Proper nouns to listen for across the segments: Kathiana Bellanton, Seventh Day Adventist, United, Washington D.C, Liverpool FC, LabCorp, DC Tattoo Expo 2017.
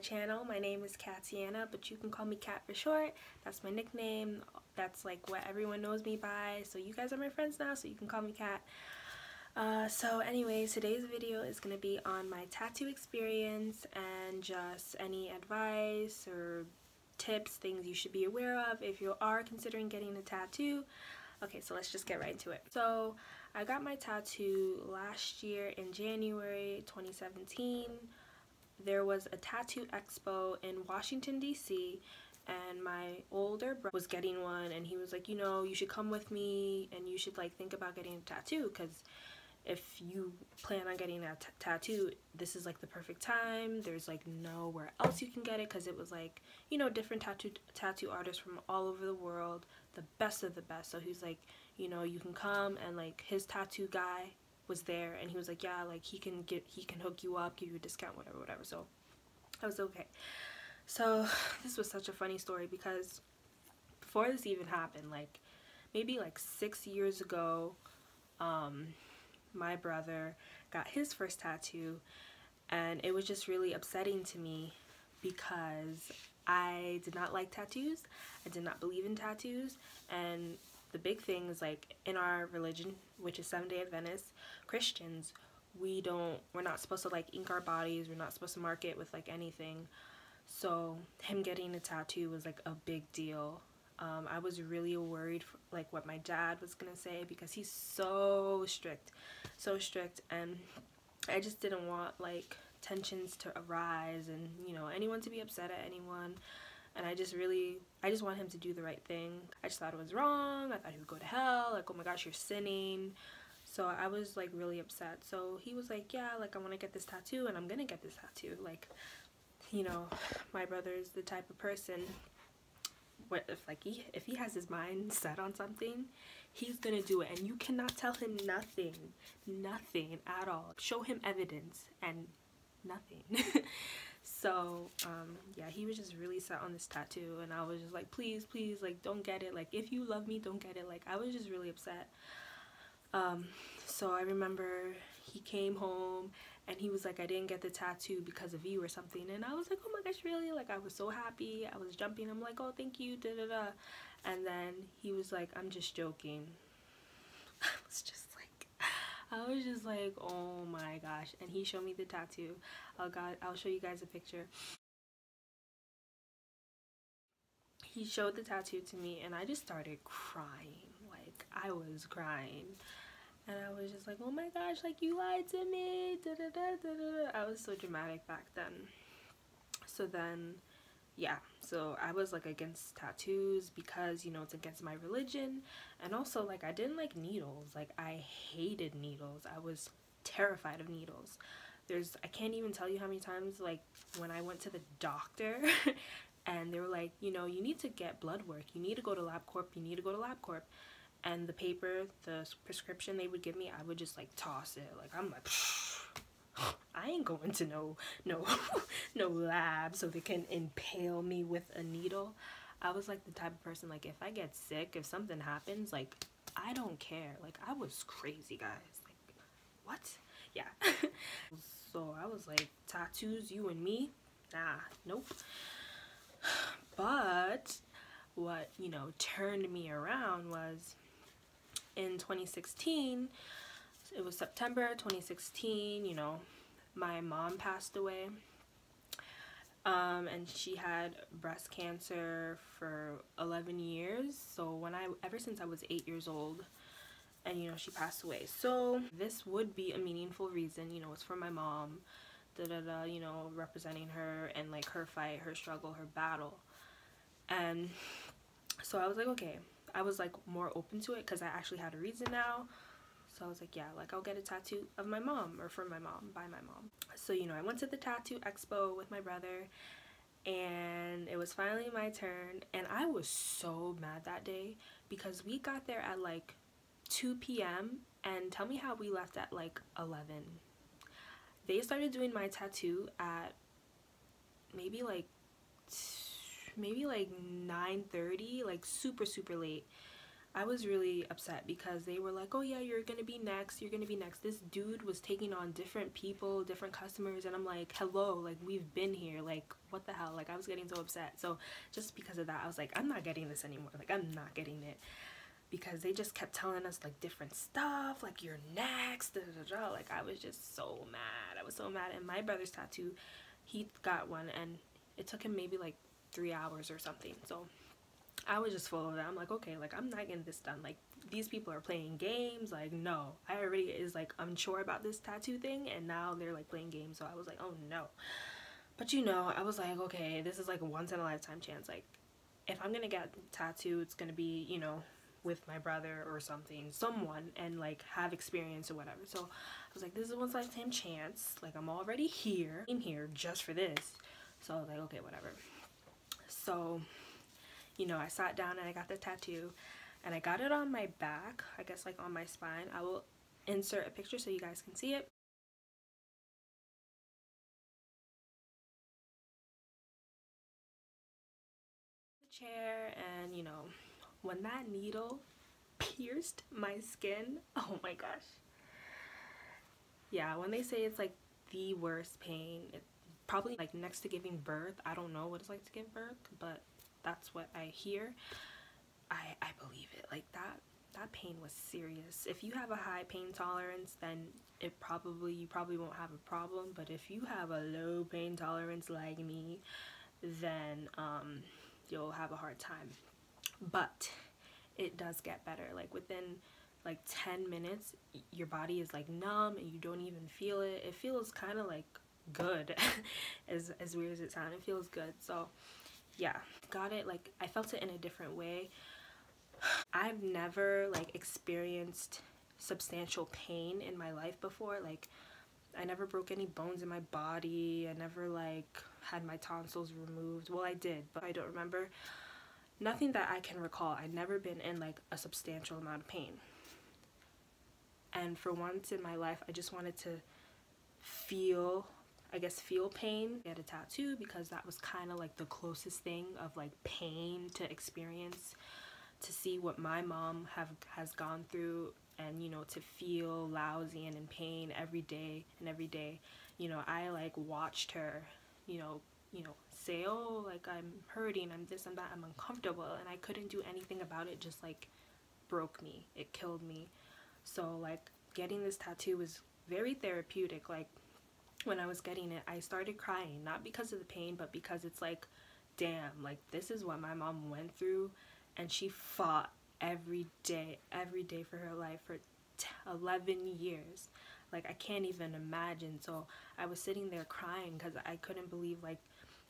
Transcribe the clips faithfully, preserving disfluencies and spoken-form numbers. channel. My name is Kathiana, but you can call me Kat for short. That's my nickname. That's like what everyone knows me by. So you guys are my friends now, so you can call me Kat. Uh, so anyways, today's video is going to be on my tattoo experience and just any advice or tips, things you should be aware of if you are considering getting a tattoo. Okay, so let's just get right into it. So I got my tattoo last year in January twenty seventeen. There was a tattoo expo in Washington, D C, and my older brother was getting one, and he was like, you know, you should come with me and you should like think about getting a tattoo, because if you plan on getting a tattoo, this is like the perfect time. There's like nowhere else you can get it, because it was like, you know, different tattoo tattoo artists from all over the world, the best of the best. So he was like, you know, you can come, and like his tattoo guy was there, and he was like, yeah, like he can get he can hook you up, give you a discount, whatever, whatever. So I was okay. So this was such a funny story, because before this even happened, like maybe like six years ago, um, my brother got his first tattoo, and it was just really upsetting to me because I did not like tattoos. I did not believe in tattoos. And the big thing is, like, in our religion, which is Seventh Day Adventist, Christians, we don't we're not supposed to like ink our bodies. We're not supposed to mark it with like anything. So him getting a tattoo was like a big deal. Um, I was really worried for, like, what my dad was gonna say, because he's so strict, so strict, and I just didn't want, like, tensions to arise and, you know, anyone to be upset at anyone, and I just really, I just want him to do the right thing. I just thought it was wrong. I thought he would go to hell, like, oh my gosh, you're sinning. So I was, like, really upset. So he was like, yeah, like, I want to get this tattoo, and I'm gonna get this tattoo. Like, you know, my brother's the type of person, what if like he if he has his mind set on something, he's gonna do it, and you cannot tell him nothing nothing at all. Show him evidence and nothing. So um yeah, he was just really set on this tattoo, and I was just like, please please like don't get it, like if you love me, don't get it. Like, I was just really upset. Um so I remember he came home and he was like, I didn't get the tattoo because of you or something. And I was like, oh my gosh, really? Like, I was so happy. I was jumping. I'm like, oh, thank you, da da da. And then he was like, I'm just joking. I was just like, I was just like, oh my gosh. And he showed me the tattoo. Oh God, I'll show you guys a picture. He showed the tattoo to me, and I just started crying. Like, I was crying. And I was just like, oh my gosh, like, you lied to me, da, da, da, da, da. I was so dramatic back then. So then, yeah, so I was like against tattoos because, you know, it's against my religion. And also, like, I didn't like needles. Like, I hated needles. I was terrified of needles. There's, I can't even tell you how many times, like, when I went to the doctor and they were like, you know, you need to get blood work. You need to go to LabCorp. You need to go to LabCorp. And the paper, the prescription they would give me, I would just like toss it. Like, I'm like, I ain't going to no, no, no lab so they can impale me with a needle. I was like the type of person, like, if I get sick, if something happens, like, I don't care. Like, I was crazy, guys. Like, what? Yeah. So I was like, tattoos, you and me? Nah, nope. But what, you know, turned me around was, in twenty sixteen, it was September twenty sixteen, you know, my mom passed away, um, and she had breast cancer for eleven years, so when I, ever since I was eight years old, and, you know, she passed away, so this would be a meaningful reason, you know, it's for my mom, da da da, you know, representing her, and, like, her fight, her struggle, her battle. And so I was like, okay, I was like more open to it because I actually had a reason now. So I was like, yeah, like, I'll get a tattoo of my mom, or for my mom, by my mom. So, you know, I went to the tattoo expo with my brother, and it was finally my turn. And I was so mad that day because we got there at like two p m and tell me how we left at like eleven. They started doing my tattoo at maybe like maybe like nine thirty, like super super late. I was really upset because they were like, oh yeah, you're gonna be next, you're gonna be next. This dude was taking on different people, different customers, and I'm like, hello, like we've been here, like what the hell. Like I was getting so upset. So just because of that, I was like, I'm not getting this anymore, like I'm not getting it, because they just kept telling us like different stuff, like you're next, da, da, da, da. Like I was just so mad, I was so mad. And my brother's tattoo, he got one and it took him maybe like three hours or something. So I was just full of that. I'm like, okay, like I'm not getting this done, like these people are playing games, like no. I already is like unsure about this tattoo thing, and now they're like playing games. So I was like, oh no. But you know, I was like, okay, this is like a once in a lifetime chance. Like if I'm gonna get a tattoo, it's gonna be, you know, with my brother or something, someone, and like have experience or whatever. So I was like, this is a once in a lifetime chance, like I'm already here in here just for this. So I was like, okay, whatever. So you know, I sat down and I got the tattoo, and I got it on my back, I guess like on my spine. I will insert a picture so you guys can see it. The chair, and you know, when that needle pierced my skin, oh my gosh. Yeah, when they say it's like the worst pain, it's probably like next to giving birth. I don't know what it's like to give birth, but that's what I hear. I, I believe it. Like that that pain was serious. If you have a high pain tolerance, then it probably you probably won't have a problem. But if you have a low pain tolerance like me, then um, you'll have a hard time. But it does get better. Like within like ten minutes, your body is like numb and you don't even feel it. It feels kind of like good. as, as weird as it sounds, it feels good. So yeah, got it. Like I felt it in a different way. I've never like experienced substantial pain in my life before. Like I never broke any bones in my body. I never like had my tonsils removed. Well, I did, but I don't remember. Nothing that I can recall. I've never been in like a substantial amount of pain. And for once in my life, I just wanted to feel, I guess feel pain. Get a tattoo because that was kind of like the closest thing of like pain to experience, to see what my mom have has gone through, and you know, to feel lousy and in pain every day and every day. You know, I like watched her, you know, you know, say, oh, like I'm hurting, I'm this, I'm that, I'm uncomfortable, and I couldn't do anything about it. Just like broke me, it killed me. So like getting this tattoo was very therapeutic. Like when I was getting it, I started crying, not because of the pain, but because it's like, damn, like this is what my mom went through, and she fought every day, every day for her life for eleven years. Like I can't even imagine. So I was sitting there crying because I couldn't believe, like,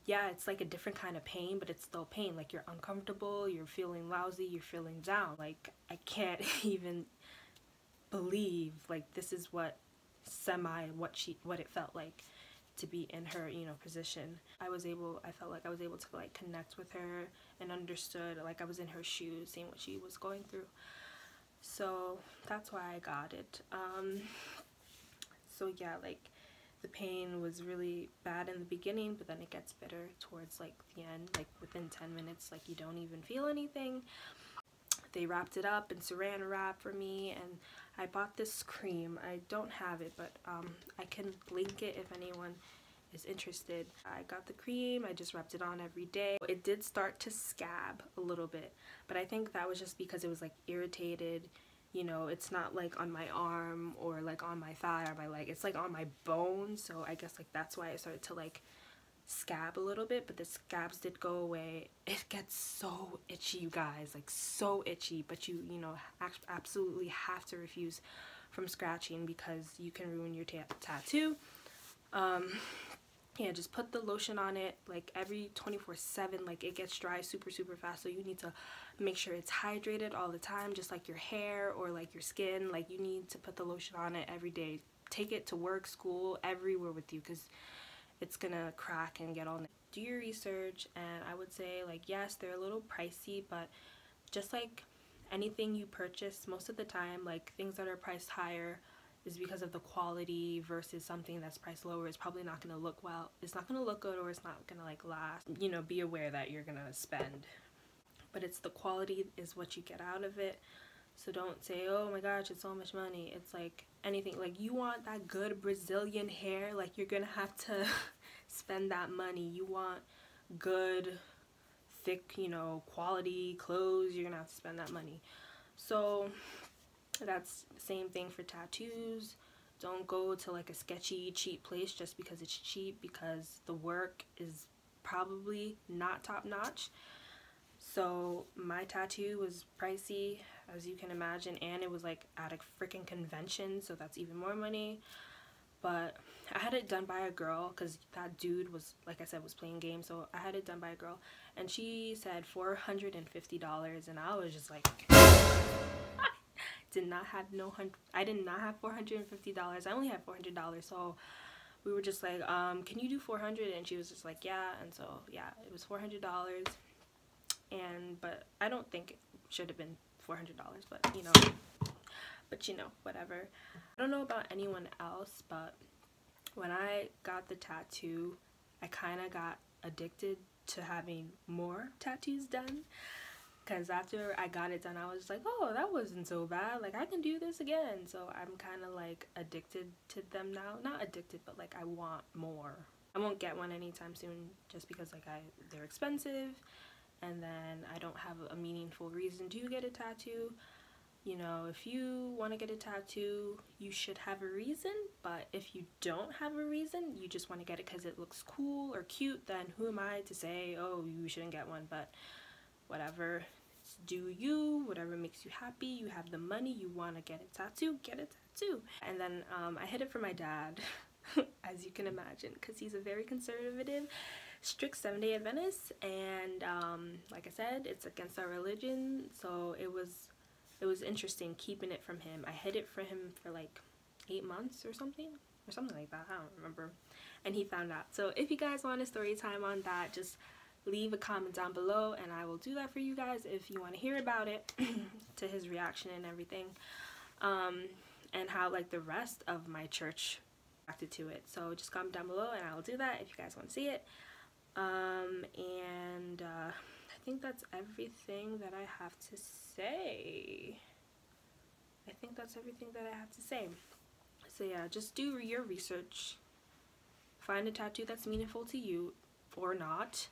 yeah, it's like a different kind of pain, but it's still pain. Like you're uncomfortable, you're feeling lousy, you're feeling down. Like I can't even believe like this is what semi what she what it felt like to be in her, you know, position. I was able I felt like I was able to like connect with her and understood, like I was in her shoes, seeing what she was going through. So that's why I got it. Um so yeah, like the pain was really bad in the beginning, but then it gets better towards like the end. Like within ten minutes, like you don't even feel anything. They wrapped it up in saran wrap for me, and I bought this cream. I don't have it, but um, I can link it if anyone is interested. I got the cream, I just rubbed it on every day. It did start to scab a little bit, but I think that was just because it was like irritated. You know, it's not like on my arm or like on my thigh or my leg, it's like on my bone. So I guess like that's why it started to like scab a little bit, but the scabs did go away. It gets so itchy, you guys, like so itchy, but you you know, absolutely have to refuse from scratching because you can ruin your ta tattoo. Um yeah, just put the lotion on it like every twenty-four seven. Like it gets dry super super fast, so you need to make sure it's hydrated all the time, just like your hair or like your skin. Like you need to put the lotion on it every day. Take it to work, school, everywhere with you, because it's gonna crack and get all. Do your research, and I would say like yes, they're a little pricey, but just like anything you purchase, most of the time like things that are priced higher is because of the quality, versus something that's priced lower is probably not gonna look well, it's not gonna look good, or it's not gonna like last. You know, be aware that you're gonna spend. but it's the quality is what you get out of it. So don't say, oh my gosh, it's so much money. It's like anything, like you want that good Brazilian hair, like you're gonna have to spend that money. You want good, thick, you know, quality clothes, you're gonna have to spend that money. So that's the same thing for tattoos. Don't go to like a sketchy, cheap place just because it's cheap, because the work is probably not top-notch. So my tattoo was pricey, as you can imagine, and it was like at a freaking convention, so that's even more money. But I had it done by a girl, because that dude was, like I said, was playing games, so I had it done by a girl, and she said four hundred fifty dollars, and I was just like, did not have no hundred, I did not have four hundred fifty dollars, I only had four hundred dollars, so we were just like, um, can you do four hundred? And she was just like, yeah, and so, yeah, it was four hundred dollars, and, but I don't think it should have been four hundred dollars, but, you know, but, you know, whatever. I don't know about anyone else, but when I got the tattoo, I kind of got addicted to having more tattoos done, because after I got it done, I was just like, oh, that wasn't so bad, like I can do this again. So I'm kind of like addicted to them now. Not addicted, but like I want more. I won't get one anytime soon, just because like I they're expensive, and then I don't have a meaningful reason to get a tattoo. You know, if you want to get a tattoo, you should have a reason, but if you don't have a reason, you just want to get it because it looks cool or cute, then who am I to say, oh, you shouldn't get one? But whatever, do you, whatever makes you happy, you have the money, you want to get a tattoo, get a tattoo. And then um, I hid it for my dad, as you can imagine, because he's a very conservative, strict Seventh Day Adventist, and um, like I said, it's against our religion, so it was... It was interesting keeping it from him. I hid it from him for like eight months or something, or something like that, I don't remember. And he found out. So if you guys want a story time on that, just leave a comment down below and I will do that for you guys if you want to hear about it, to his reaction and everything. Um, and how like the rest of my church reacted to it. So just comment down below and I'll do that if you guys want to see it. Um, and uh, I think that's everything that I have to say. I think that's everything that I have to say. So yeah, just do your research. Find a tattoo that's meaningful to you or not.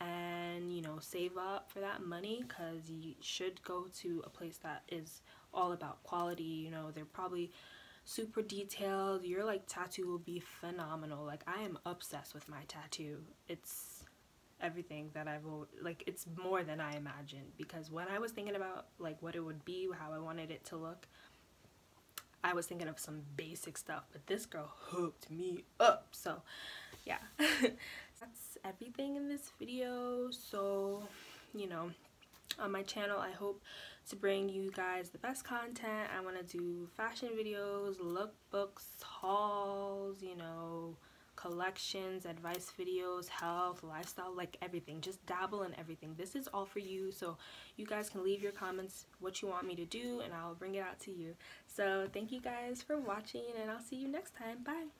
And, you know, save up for that money, because you should go to a place that is all about quality. You know, they're probably super detailed. Your, like, tattoo will be phenomenal. Like, I am obsessed with my tattoo. It's everything that I've like it's more than I imagined, because when I was thinking about like what it would be, how I wanted it to look, I was thinking of some basic stuff, but this girl hooked me up. So yeah, that's everything in this video. So, you know, on my channel I hope to bring you guys the best content. I want to do fashion videos, lookbooks, hauls, you know, collections, advice videos, health, lifestyle, like everything. Just dabble in everything. This is all for you, so you guys can leave your comments what you want me to do and I'll bring it out to you. So thank you guys for watching, and I'll see you next time. Bye.